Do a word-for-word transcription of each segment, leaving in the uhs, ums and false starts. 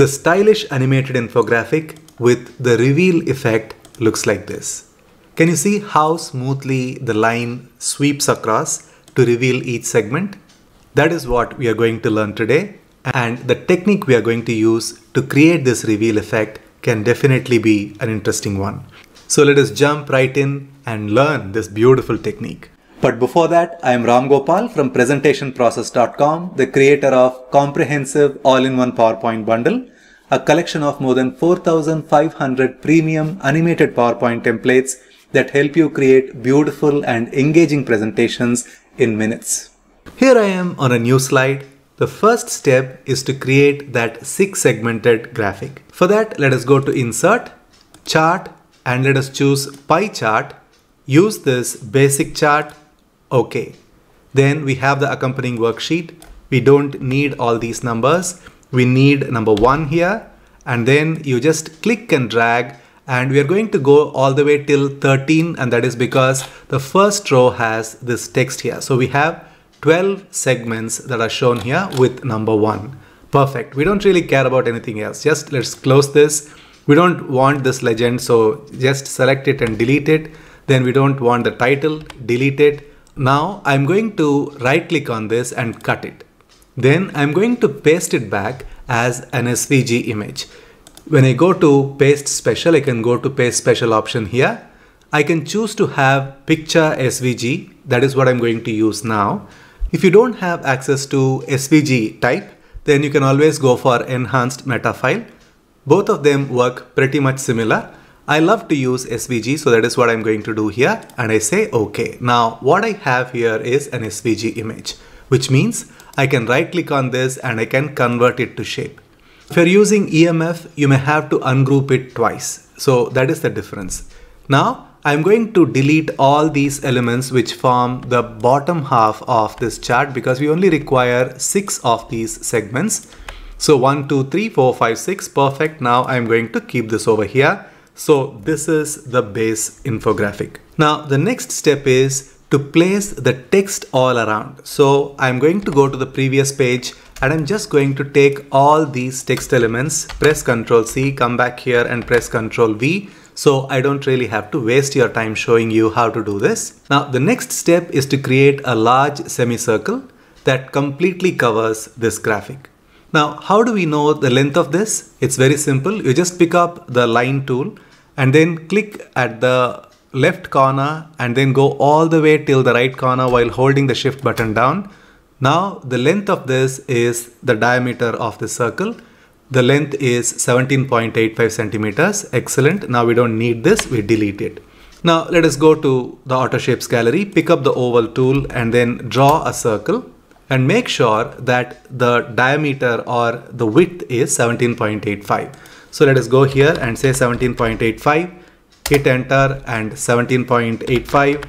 The stylish animated infographic with the reveal effect looks like this. Can you see how smoothly the line sweeps across to reveal each segment? That is what we are going to learn today, and the technique we are going to use to create this reveal effect can definitely be an interesting one. So let us jump right in and learn this beautiful technique. But before that, I am Ram Gopal from presentation process dot com, the creator of comprehensive all-in-one PowerPoint bundle, a collection of more than four thousand five hundred premium animated PowerPoint templates that help you create beautiful and engaging presentations in minutes. Here I am on a new slide. The first step is to create that six segmented graphic. For that, let us go to Insert, Chart, and let us choose Pie Chart. Use this basic chart. Okay. Then we have the accompanying worksheet. We don't need all these numbers. We need number one here, and then you just click and drag, and we are going to go all the way till thirteen, and that is because the first row has this text here. So we have twelve segments that are shown here with number one. Perfect. We don't really care about anything else. Just let's close this. We don't want this legend, so just select it and delete it. Then we don't want the title, delete it. Now I'm going to right click on this and cut it. Then I'm going to paste it back as an S V G image. When I go to paste special, I can go to paste special option here. I can choose to have picture S V G. That is what I'm going to use now. If you don't have access to S V G type, then you can always go for enhanced meta file. Both of them work pretty much similar. I love to use S V G, so that is what I'm going to do here. And I say, okay, now what I have here is an S V G image, which means I can right click on this and I can convert it to shape. If you're using E M F, you may have to ungroup it twice. So that is the difference. Now, I'm going to delete all these elements which form the bottom half of this chart, because we only require six of these segments. So one, two, three, four, five, six. Perfect. Now I'm going to keep this over here. So this is the base infographic. Now the next step is to place the text all around. So I'm going to go to the previous page, and I'm just going to take all these text elements, press Ctrl C, come back here and press Ctrl V. So I don't really have to waste your time showing you how to do this. Now the next step is to create a large semicircle that completely covers this graphic. Now how do we know the length of this? It's very simple. You just pick up the line tool and then click at the left corner and then go all the way till the right corner while holding the shift button down. Now the length of this is the diameter of the circle. The length is seventeen point eight five centimeters. Excellent. Now we don't need this. We delete it. Now let us go to the Auto Shapes gallery, pick up the oval tool and then draw a circle and make sure that the diameter or the width is seventeen point eight five. So let us go here and say seventeen point eight five, hit enter and seventeen point eight five,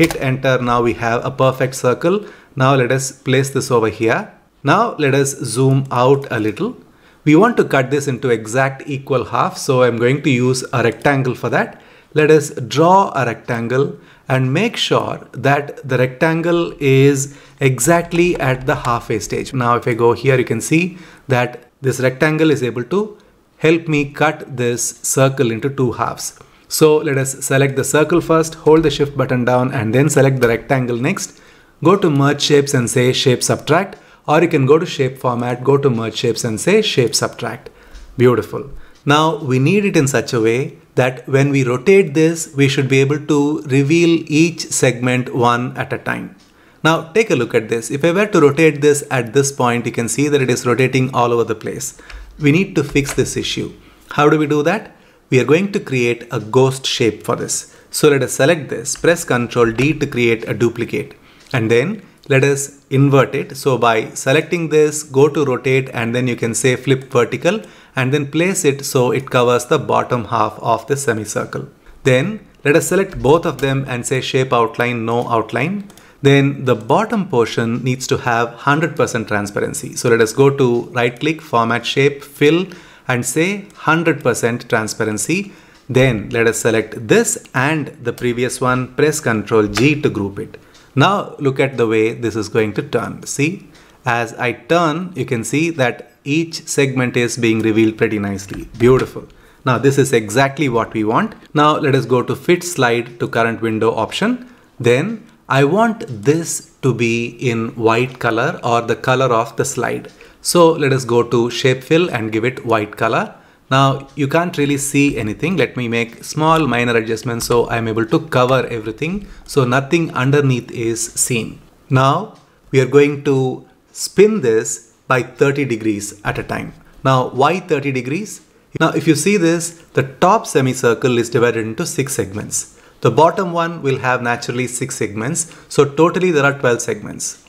hit enter. Now we have a perfect circle. Now let us place this over here. Now let us zoom out a little. We want to cut this into exact equal half, so I'm going to use a rectangle for that. Let us draw a rectangle and make sure that the rectangle is exactly at the halfway stage. Now if I go here, you can see that this rectangle is able to help me cut this circle into two halves. So let us select the circle first, hold the shift button down and then select the rectangle next. Go to merge shapes and say shape subtract. Or you can go to shape format, go to merge shapes and say shape subtract. Beautiful. Now we need it in such a way that when we rotate this, we should be able to reveal each segment one at a time. Now take a look at this. If I were to rotate this at this point, you can see that it is rotating all over the place. We need to fix this issue. How do we do that? We are going to create a ghost shape for this. So let us select this, press Ctrl D to create a duplicate, and then let us invert it. So by selecting this, go to rotate and then you can say flip vertical and then place it so it covers the bottom half of the semicircle. Then let us select both of them and say shape outline, no outline. Then the bottom portion needs to have one hundred percent transparency. So let us go to right click, format shape, fill and say one hundred percent transparency. Then let us select this and the previous one, press Ctrl G to group it. Now look at the way this is going to turn. See, as I turn, you can see that each segment is being revealed pretty nicely. Beautiful. Now this is exactly what we want. Now let us go to fit slide to current window option. Then I want this to be in white color or the color of the slide. So let us go to shape fill and give it white color. Now you can't really see anything. Let me make small minor adjustments so I'm able to cover everything. So nothing underneath is seen. Now we are going to spin this by thirty degrees at a time. Now why thirty degrees? Now if you see this, the top semicircle is divided into six segments. The bottom one will have naturally six segments. So totally there are twelve segments.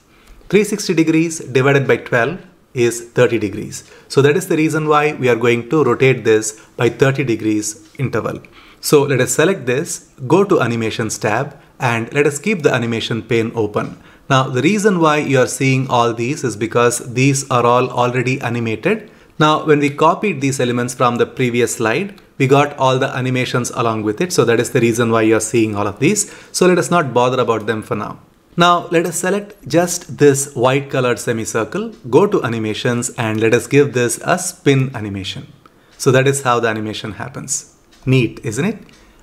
three hundred sixty degrees divided by twelve is thirty degrees. So that is the reason why we are going to rotate this by thirty degrees interval. So let us select this, go to animations tab and let us keep the animation pane open. Now the reason why you are seeing all these is because these are all already animated. Now when we copied these elements from the previous slide, we got all the animations along with it. So that is the reason why you are seeing all of these. So let us not bother about them for now. Now let us select just this white colored semicircle, go to animations and let us give this a spin animation. So that is how the animation happens. Neat, isn't it?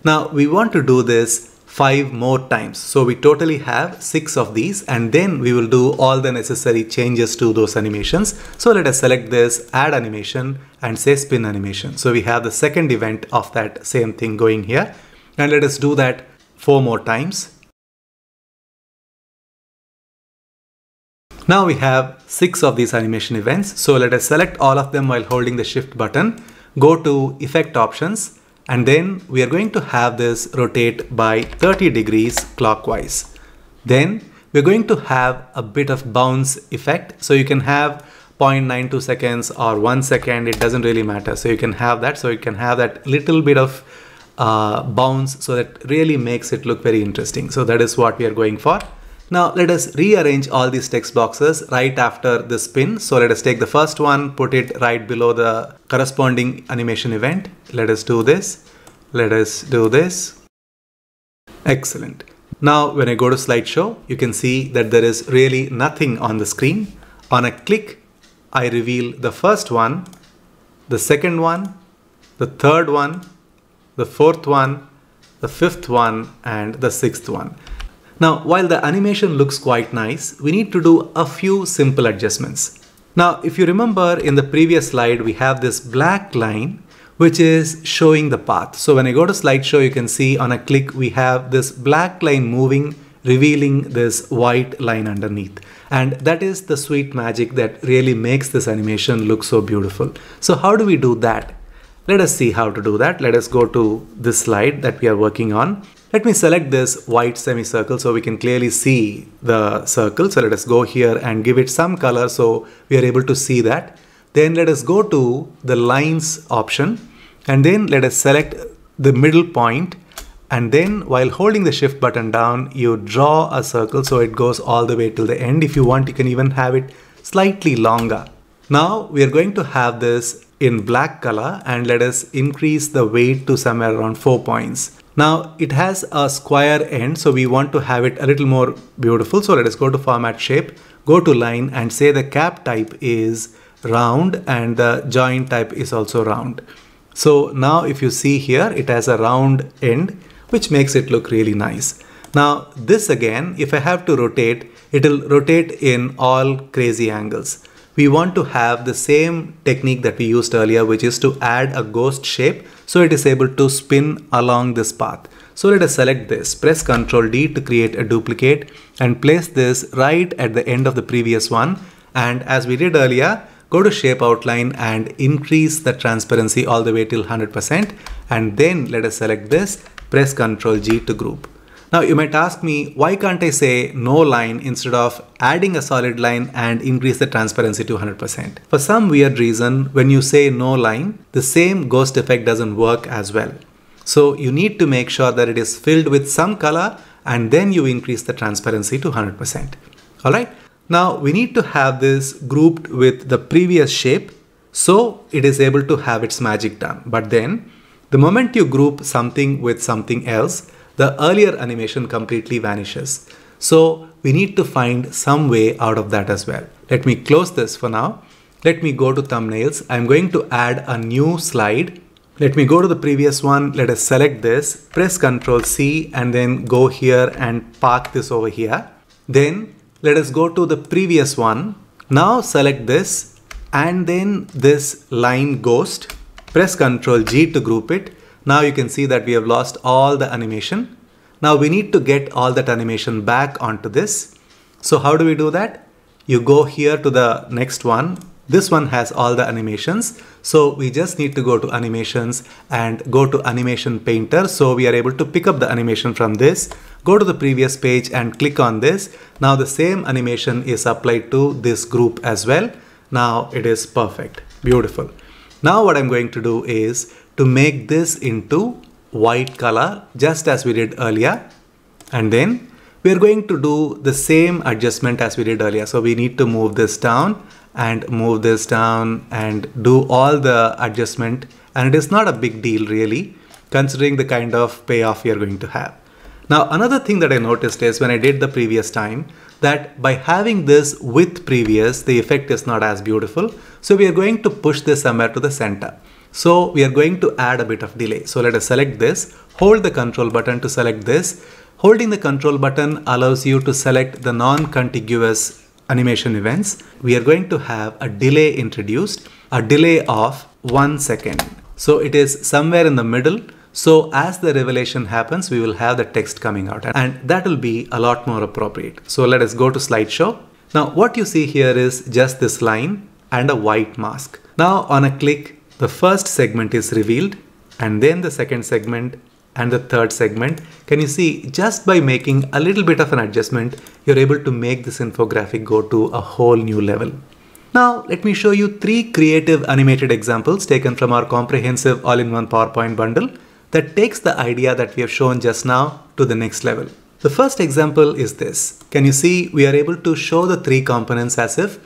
Now we want to do this five more times. So we totally have six of these and then we will do all the necessary changes to those animations. So let us select this, add animation and say spin animation. So we have the second event of that same thing going here. And let us do that four more times. Now we have six of these animation events. So let us select all of them while holding the shift button, go to effect options, and then we are going to have this rotate by thirty degrees clockwise. Then we're going to have a bit of bounce effect. So you can have zero point nine two seconds or one second. It doesn't really matter. So you can have that. So you can have that little bit of uh, bounce. So that really makes it look very interesting. So that is what we are going for. Now let us rearrange all these text boxes right after the spin. So let us take the first one, put it right below the corresponding animation event. Let us do this. Let us do this. Excellent. Now when I go to slideshow, you can see that there is really nothing on the screen. On a click, I reveal the first one, the second one, the third one, the fourth one, the fifth one, and the sixth one. Now, while the animation looks quite nice, we need to do a few simple adjustments. Now, if you remember in the previous slide, we have this black line, which is showing the path. So when I go to slideshow, you can see on a click, we have this black line moving, revealing this white line underneath. And that is the sweet magic that really makes this animation look so beautiful. So how do we do that? Let us see how to do that. Let us go to this slide that we are working on. Let me select this white semicircle so we can clearly see the circle. So let us go here and give it some color so we are able to see that. Then let us go to the lines option and then let us select the middle point. And then while holding the shift button down, you draw a circle so it goes all the way till the end. If you want, you can even have it slightly longer. Now we are going to have this in black color and let us increase the weight to somewhere around four points. Now it has a square end, so we want to have it a little more beautiful. So let us go to format shape, go to line and say the cap type is round and the join type is also round. So now if you see here, it has a round end, which makes it look really nice. Now this again, if I have to rotate, it'll rotate in all crazy angles. We want to have the same technique that we used earlier, which is to add a ghost shape. So it is able to spin along this path. So let us select this, press control D to create a duplicate and place this right at the end of the previous one. And as we did earlier, go to shape outline and increase the transparency all the way till one hundred percent. And then let us select this, press control G to group. Now you might ask me, why can't I say no line instead of adding a solid line and increase the transparency to one hundred percent? For some weird reason, when you say no line, the same ghost effect doesn't work as well. So you need to make sure that it is filled with some color and then you increase the transparency to one hundred percent. All right. Now we need to have this grouped with the previous shape so it is able to have its magic done. But then the moment you group something with something else, the earlier animation completely vanishes. So we need to find some way out of that as well. Let me close this for now. Let me go to thumbnails. I'm going to add a new slide. Let me go to the previous one. Let us select this, press Ctrl C and then go here and park this over here. Then let us go to the previous one. Now select this and then this line ghost, press Ctrl G to group it. Now you can see that we have lost all the animation. Now we need to get all that animation back onto this. So how do we do that? You go here to the next one. This one has all the animations. So we just need to go to animations and go to animation painter. So we are able to pick up the animation from this. Go to the previous page and click on this. Now the same animation is applied to this group as well. Now it is perfect. Beautiful. Now what I'm going to do is to make this into white color just as we did earlier. And then we are going to do the same adjustment as we did earlier. So we need to move this down and move this down and do all the adjustment. And it is not a big deal really, considering the kind of payoff you're going to have. Now, another thing that I noticed is when I did the previous time that by having this with previous, the effect is not as beautiful. So we are going to push this somewhere to the center. So we are going to add a bit of delay. So let us select this, hold the control button to select this. Holding the control button allows you to select the non-contiguous animation events. We are going to have a delay introduced, a delay of one second. So it is somewhere in the middle. So as the revelation happens, we will have the text coming out and that will be a lot more appropriate. So let us go to slideshow. Now what you see here is just this line and a white mask. Now on a click, the first segment is revealed and then the second segment and the third segment. Can you see, just by making a little bit of an adjustment, you're able to make this infographic go to a whole new level. Now, let me show you three creative animated examples taken from our comprehensive all-in-one PowerPoint bundle that takes the idea that we have shown just now to the next level. The first example is this. Can you see, we are able to show the three components as if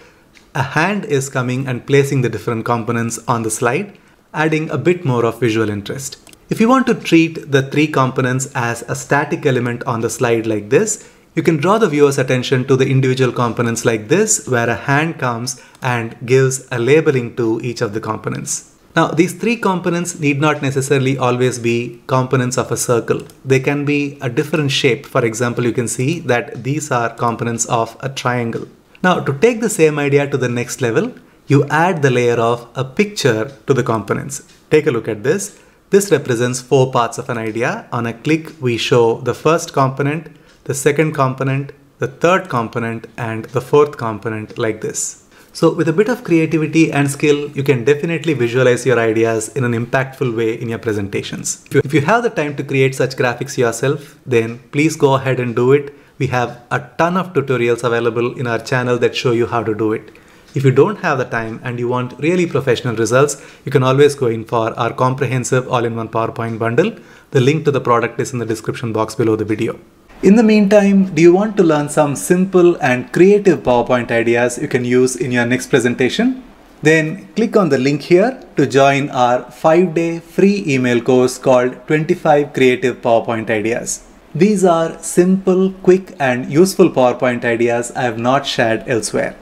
a hand is coming and placing the different components on the slide, adding a bit more of visual interest. If you want to treat the three components as a static element on the slide like this, you can draw the viewer's attention to the individual components like this, where a hand comes and gives a labeling to each of the components. Now, these three components need not necessarily always be components of a circle. They can be a different shape. For example, you can see that these are components of a triangle. Now, to take the same idea to the next level, you add the layer of a picture to the components. Take a look at this. This represents four parts of an idea. On a click, we show the first component, the second component, the third component, and the fourth component like this. So with a bit of creativity and skill, you can definitely visualize your ideas in an impactful way in your presentations. If you have the time to create such graphics yourself, then please go ahead and do it. We have a ton of tutorials available in our channel that show you how to do it. If you don't have the time and you want really professional results, you can always go in for our comprehensive all-in-one PowerPoint bundle. The link to the product is in the description box below the video. In the meantime, do you want to learn some simple and creative PowerPoint ideas you can use in your next presentation? Then click on the link here to join our five-day free email course called twenty-five Creative PowerPoint Ideas. These are simple, quick and useful PowerPoint ideas I have not shared elsewhere.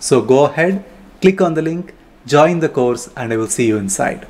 So go ahead, click on the link, join the course and I will see you inside.